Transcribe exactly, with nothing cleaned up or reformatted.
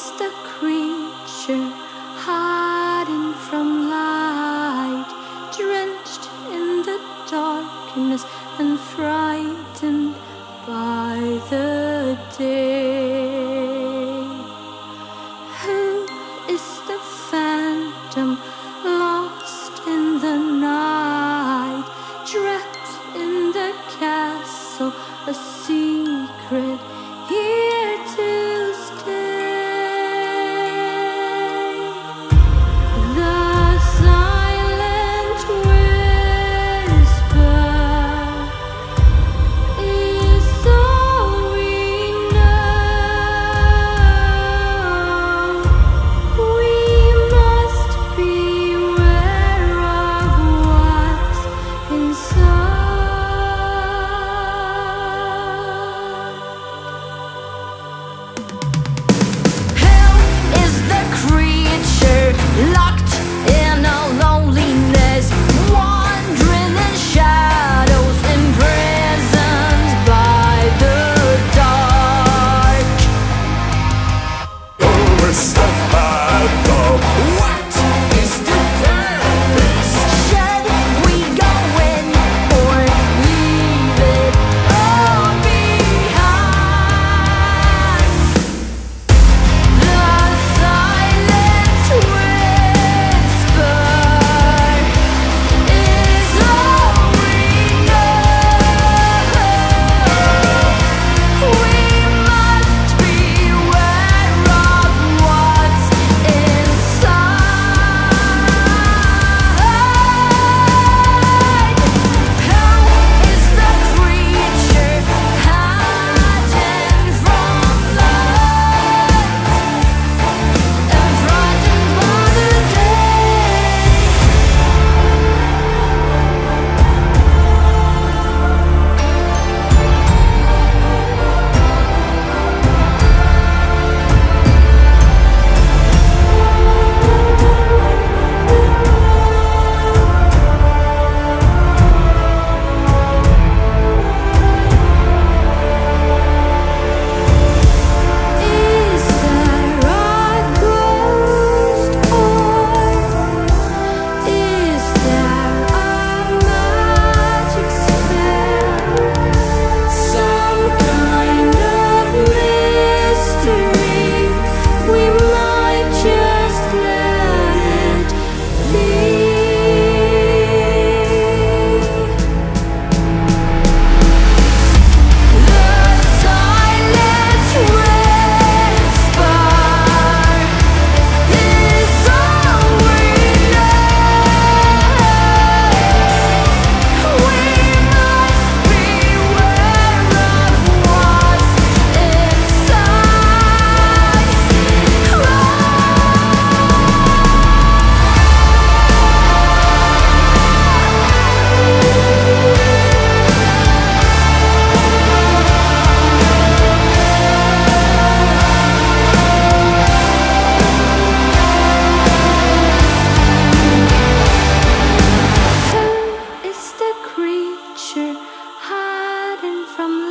just a creature hiding from light, drenched in the darkness and frightened by the day. Who is the phantom lost in the night, trapped in the castle, a secret here to stay? Hiding from